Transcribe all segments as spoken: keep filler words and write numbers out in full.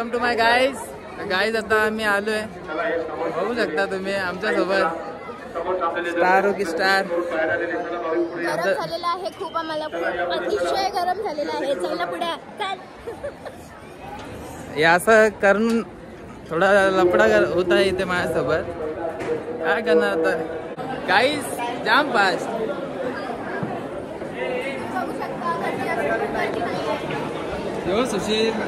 Welcome to my guys guys आता आम्ही आलो आहे, बघू शकता तुम्ही आमच्यासोबत स्टार हो की स्टार गरम झालेला आहे खूप, आम्हाला अतिशय गरम झालेला आहे। चला पुढे चल, हे असं करून थोडा लपडा होत आहे इथे माझ्यासोबत, काय करणार आता गाईज, जाम फास्ट यो सुशील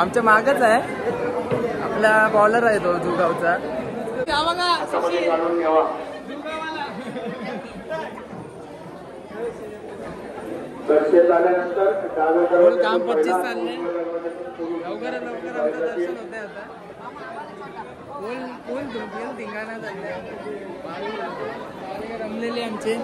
आमच्या मागच आहे, आपला बॉलर आहे तो जुगावचा, काम पच्चीस चाललंय, लवकरात लवकर आमचं दर्शन होतंय आता, कोण कोण धुंकेल धिंगाणा चाललंय, रमलेले आमचे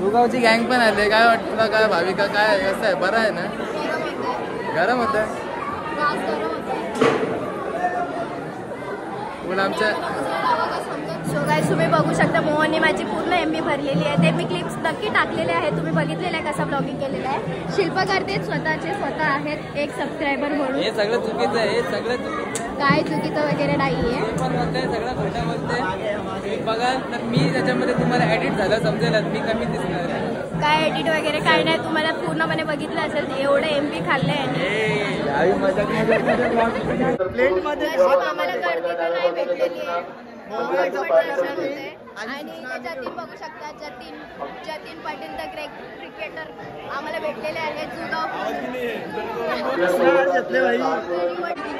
दुगावची गँग पण आले। काय वाटतं काय भाविका, काय कसं आहे, बरं आहे ना, गरम होत पण आमच्या। सो गाईज तुम्ही बघू शकता मोहनने माझी पूर्ण एमबी भरलेली आहे, ते मी क्लिप्स नक्की टाकलेले आहे, तुम्ही बघितलेलं आहे कसा ब्लॉगिंग केलेला आहे, शिल्पकार ते स्वतःचे स्वतः आहेत एक सबस्क्रायबर म्हणून। हे सगळं चुकीचं आहे, हे सगळं चुकीचं, काय चुकीचं वगैरे नाहीये, पण म्हणतोय सगळं खोटं बोलतोय बघा, तर मी त्याच्यामध्ये तुम्हाला एडिट झालं समजेल, मी कमी दिसणार आहे, काय एडिट वगैरे काय नाही, तुम्हाला पूर्णपणे बघितलं असेल एवढं एमबी खाल्लं आहे। आम्हाला गर्दी तर नाही भेटलेली आहे आणि जतीन बघू शकता, Jatin Jatin Patil the great cricketer आम्हाला भेटलेले आहेत जुगाव।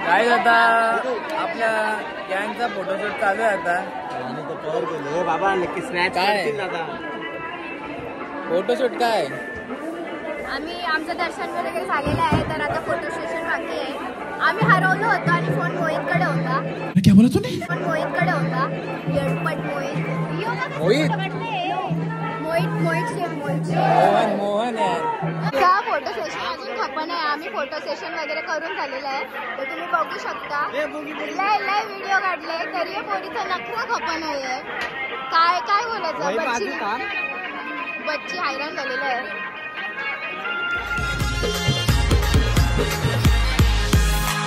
काय आता आपल्या गँगचा फोटोशूट चालू आहे आता, बाबा नक्की स्नॅच काय फोटोशूट काय, आम्ही आमचं दर्शन वगैरे झालेलं आहे तर आता फोटोशूट बाकी आहे। आम्ही हरवलो होतो आणि फोन मोहितकडे होता, काय बोलत होती, फोन मोहितकडे होता, एअरपॉट मोहित मोहित मोहित मोहित शेफ मोहित मोहन मोहन यार का फोटो सेशन अजून खपन आहे, आम्ही फोटो सेशन वगैरे करून झालेलं आहे तर तुम्ही बघू शकता, लय लय व्हिडिओ काढले तरी पोरीचा नखरा खपन आहे, काय काय बोलायचं, बच्ची बच्ची हैराण झालेलं आहे।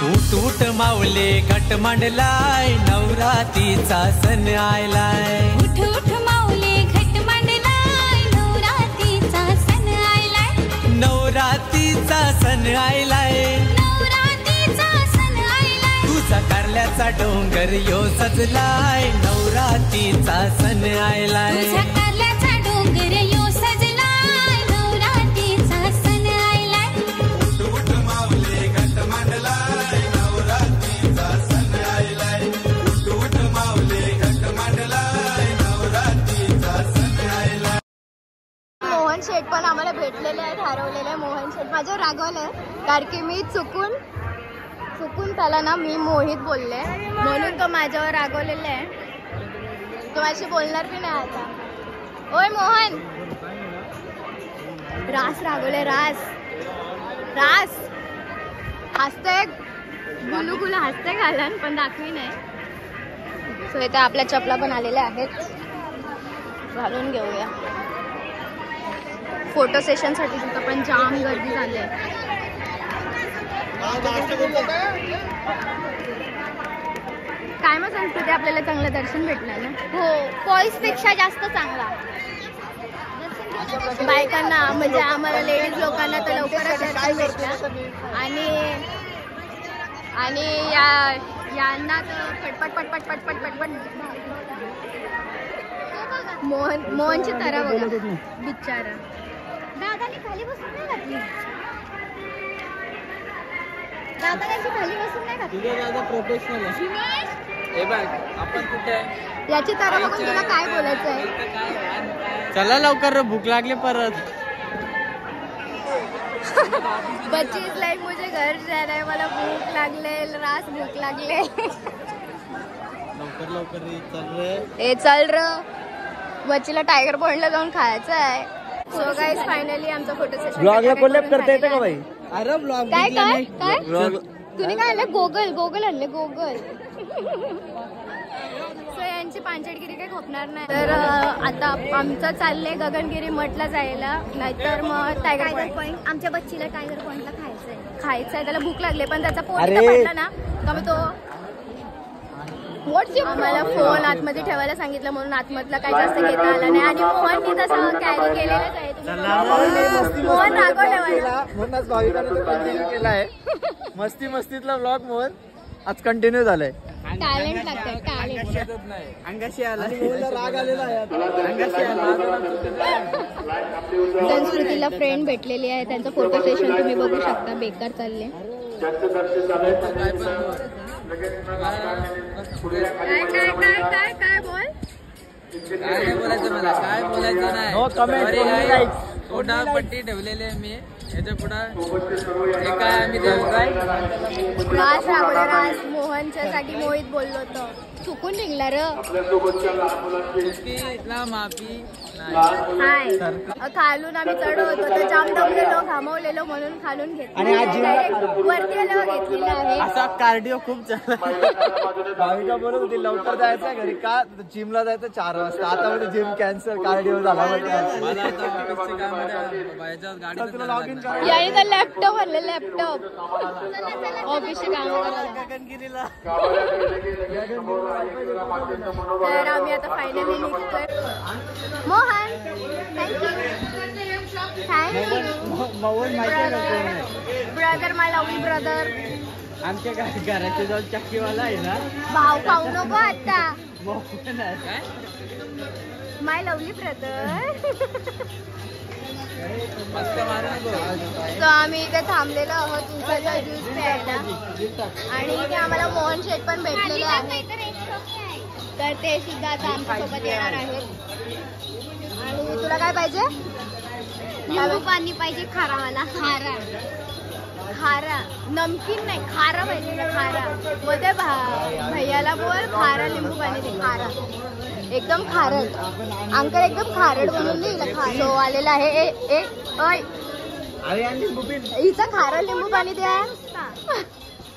उठ उठ माऊले घट मांडलाय, नवरात्रीचा सण आयलाय, उठ उठ माऊले घट मांडलाय, नवरात्रीचा सण आयलाय, नवरात्रीचा सण आयलाय, नवरात्रीचा सण आयलाय, तुझा कारल्याचा डोंगर यो सजलाय, नवरात्रीचा सण आयलाय, तुझा कारल्याचा डोंगर यो सजलाय, नवरात्रीचा सण आयलाय, उठ उठ माऊले घट मांडलाय, शेट पण आम्हाला भेटलेले आहेत हरवलेले, मोहन शेट माझ्यावर रागवलंय कारण की मी चुकून चुकून त्याला ना मी मोहित बोलले म्हणून तो माझ्यावर रागवलेला आहे, तो अशी बोलणार बी नाही आता, ओय मोहन रास रागवले, रास रास हसते गुलू गुलू हसते घालून पण दाखवी नाही। सो इथे आपल्या चपला पण आलेल्या आहेत, घालून घेऊया फोटो सेशन साठी, तिथं पण जाम गर्दी झाली आहे। काय मग संस्कृती, आपल्याला चांगलं दर्शन भेटलं ना, हो बॉईज पेक्षा जास्त चांगला, बायकांना म्हणजे आम्हाला लेडीज लोकांना तर लवकरच दर्शन भेटलं, आणि आणि या यांना तर पटपट पटपट पटपट पटपट मोहन मोहनची तरा बघा बिचारा दादाने खाली बसून नाही घातली, दादाने खाली बसून नाही घातली, दादा प्रोफेशनल आहे, हे बघ आपण कुठे आहे, याची तारा बघून तुला काय बोलायचं आहे, चला लवकर भूक लागली परत, बच्ची इज लाइक मुझे घर जायला आहे, मला भूक लागले, रास भूक लागले, लवकर लवकर चल रे ए चल रे, बच्चीला टायगर पॉइंटला जाऊन खायचं आहे। सो गाइस फाइनली आमचा फोटो सेशन, ब्लॉगला कोलॅब करता येते का भाई, अरे ब्लॉग काय काय काय तूने काय आणलं, गोगल गोगल आणले गोगल सर्वांची पाणचटगिरी काही होणार नाही। तर आता आमचं चालले गगनगिरी मठला जायला, नाहीतर मग टायगर पॉइंट। आमच्या बच्चीला टायगर पॉइंटला खायचंय खायचंय त्याला भूक लागले, पण त्याचा पोट भरला ना त्यामुळे तो मला फोन आतमध्ये ठेवायला सांगितलं म्हणून आतमधला काही जास्त घेता आला नाही। आणि मोहननी तसं कॅरी केलेलंच आहे, मोहन रागवला म्हणूनच भाविकांनी कंटिन्यू केला आहे। मस्ती मस्तीतला व्लॉग मोहन आज कंटिन्यू झालाय। टॅलेंट लागतं, टॅलेंट अंगाशी आला, राग आलेला आहे। संस्कृतीला फ्रेंड भेटलेली आहे, त्यांचं फोटो सेशन तुम्ही बघू शकता। बेकार चालले पट्टी ठेवलेली मी राज रावळे राज मोहनच्या जागी मोहित बोललो होतो, चुकून निघला माफी। खालून आम्ही चढ होतो तर जाम दमलेलो घामवलेलो म्हणून खालून घेतलं, वरती आल्यावर घेतलेलं आहे। असा कार्डिओ खूप भाविका बोलत होती लवकर जायचं घरी का जिमला जायचं चार वाजता, आता म्हणजे जिम कॅन्सल कार्डिओ झाला म्हणजे लॅपटॉप आणला लॅपटॉप ऑफिसच्या कामाला गगनगिरीला। तर आम्ही आता फायनली निघतोय। Mohan thank you thank you Mohan mike brother my lovely brother. आमच्या घराच्या जवळ चक्कीवाला आहे ना, भाव खाऊ नको आता मोहन आहे माय लवली ब्रदर। तो आम्ही इथे थांबलेलो आहोत उसाचा ज्यूस प्यायला, आणि इथे आम्हाला मोहन शेठ पण भेटलेले आहेत, तर ते सुद्धा आता आमच्यासोबत येणार आहेत। तुला काय पाहिजे? लिंबू पाणी पाहिजे, खारा वाला खारा खारा नमकीन नाही खारा पाहिजे, खारा मध्ये भैयाला बोल खारा लिंबू पाणी दे, खारा एकदम खारट अंकल एकदम खारट बनवून दे। खारो आलेला आहे हिचा, खारा लिंबू पाणी द्या,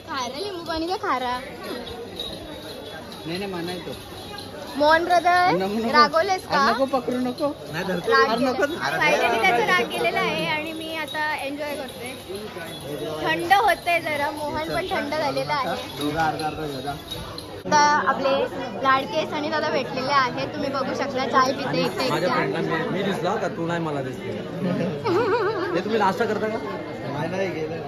खारा लिंबू पाणी द्या, खारा नाही नाही म्हणायचो। मोहन ब्रदर रागवलेस का? नको पकडू नको त्याचा राग गेलेला आहे, आणि मी आता एन्जॉय करते। थंड होते जरा, मोहन पण थंड झालेला आहे। आता आपले लाडके सनी दादा भेटलेले आहेत, तुम्ही बघू शकता चाय पिते एकटे एकटे। मी दिसला का तू नाही मला दिसले, तुम्ही नाश्ता करता का नाही गेलं?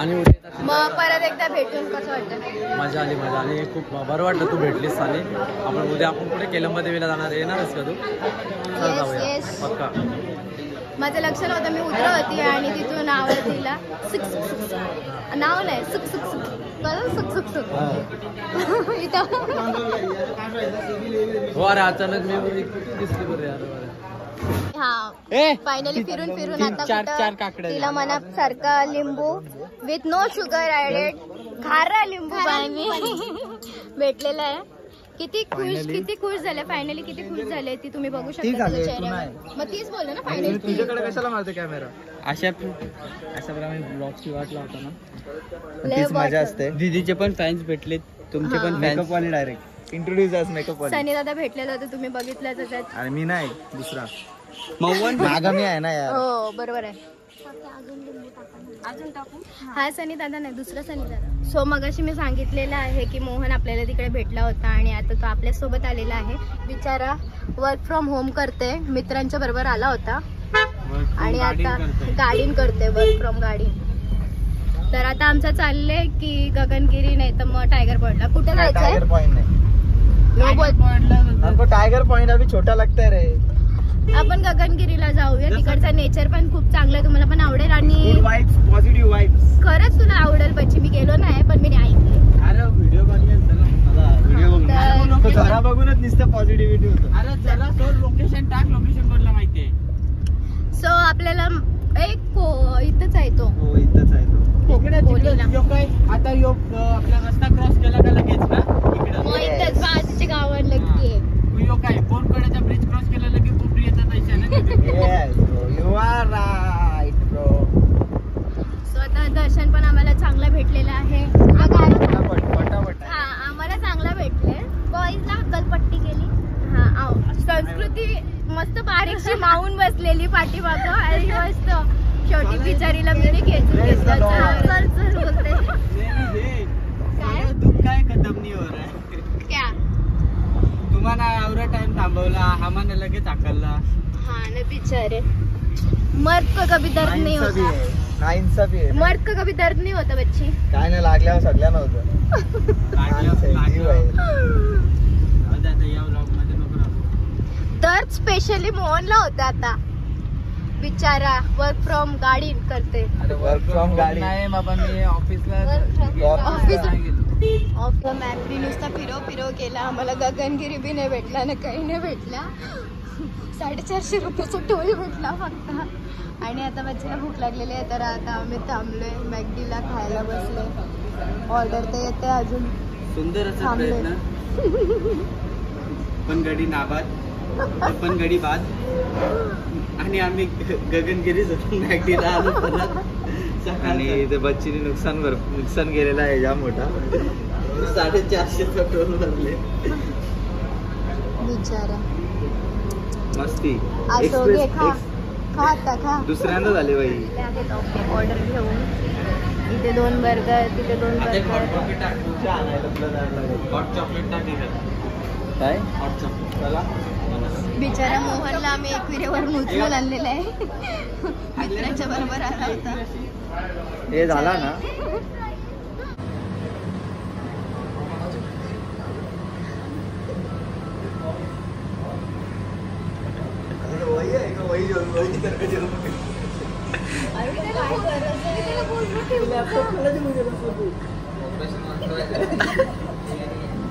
आणि मग परत एकदा भेटून कसं वाटतं? मजा आली मजा आली, खूप बरं वाटलं तू भेटलीस साली। आपण उद्या आपण पुढे केलंबा देवीला जाणार, येणारच का तू? पक्का माझं लक्ष नव्हतं, मी उतरत होती आणि तिथून आवाज दिला सुख सुख सुख, नाव नाही सुख सुख सुख कळलं सुख सुख सुख इथं हो. अरे अचानक मी दिसली बरं यार, हाँ फायनली फिरून फिरून आता चार चार काकड्या तिला मना सारखा लिंबू विथ नो शुगर ऍडेड खारा लिंबू पाणी भेटलेला आहे। किती खुश किती खुश झाले फायनली, किती खुश झाले ती तुम्ही बघू शकता चेहऱ्यावर। मग तीच बोलले ना फायनली, तुझ्याकडे कशाला मारते कॅमेरा? अशा अशा प्रमाणे ब्लॉगची वाट लावतो ना, तीच मजा असते। दीदीचे पण फॅन्स भेटले, तुमचे पण मेकअप वाले डायरेक्ट इंट्रोड्यूस आज मेकअप वाले। सनी दादा भेटलेला होता तुम्ही बघितलाच होतात, आणि मी नाही दुसरा मौवन आगामी आहे ना यार। हो बरोबर आहे, अजून टाकू हा सनी दादा नाही दुसरा सनी दादा। सो मगाशी मी सांगितलेलं आहे की मोहन आपल्याला तिकडे भेटला होता, आणि आता तो आपल्या सोबत आलेला आहे। बिचारा वर्क फ्रॉम होम करते, मित्रांच्या बरोबर आला होता आणि आता गाडीन करते वर्क फ्रॉम गाडी। तर आता आमचं चाललंय की गगनगिरी नाही तर मग टायगर पॉइंटला। कुठे जायचंय? टायगर पॉइंट अभी छोटा लगता रे, आपण गगनगिरीला जाऊया, तिकडचा नेचर पण खूप चांगला आहे, तुम्हाला पण आवडेल। आणि पॉझिटिव्ह वाईब्स खरंच तुला आवडेल बच्ची, मी गेलो नाही पण मी ऐकले। अरे व्हिडिओ बघितला चला, व्हिडिओ बघ जरा बघूनच दिसतं पॉझिटिव्हिटी होतं। अरे चला तो लोकेशन टाक, लोकेशन कोणला माहिती आहे? सो आपल्याला एक इथंच आहे तो, हो इथंच आहे तो इकडे जो काय आता यो आपला रस्ता क्रॉस केला का लगेच ना इकडे, मग इथंच बाजूच्या गावात लगते यो काय बोरकड्याचा ब्रिज क्रॉस केला लगे पुपरी येतात अशा ना। You are right bro. स्वतः दर्शन पण आम्हाला चांगला भेटलेला आहे, आम्हाला चांगला भेटले जाईल ना गलपट्टी केली हा संस्कृती मस्त बारीकशी मावून बसलेली पाठीमाग आणि मस्त छोटी बिचारीला मी खेचून घेतलं चल बोलते काय दुख काय खतम नहीं हो रहा है क्या तुम्हाला आवरा टाइम थांबवला आम्हाला लगेच आकलला हा ना बिचारे मर्द को कभी दर्द नहीं होता है मर्द को कभी दर्द नहीं होता बच्ची काय ना लागल्यावर सगळ्यांना होतं दर्द स्पेशली मोहनला होता आता बिचारा वर्क फ्रॉम गाड़ी करते वर्क फ्रॉम गाड़ी नाही बाबा मी ऑफिसला ऑफिस मॅम भी नुसता फिरो फिरो केला आम्हाला गगनगिरी भी नाही भेटला ना काही नाही भेटला साडेचारशे रुपयाचा टोल भेटला फक्त आणि आता बच्चीला भूक लागलेली आहे तर आता आम्ही थांबलोय मॅकडीला खायला बसलोय ऑर्डर तर येते अजून सुंदर असं प्रयत्न पण गडी नाबाद पण गडी बाद आणि आम्ही गगनगिरी जाऊन मॅकडीला आलो परत बच्ची ने नुकसान भर नुकसान गेलेला आहे जाम मोठा साढ़े चारशे टोल भरले बिचारा मस्ती दुसऱ्यांदा झाले बाई ऑर्डर घेऊन इथे दोन बर्गर तिथे दोन हॉट चॉकलेट काय हॉट चॉकलेट बिचारा मोहनला आम्ही एकविरेवरून उचलून आणलेला आहे मित्राच्या बरोबर आला होता ये झाला ना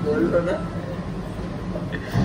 बोल रहा ना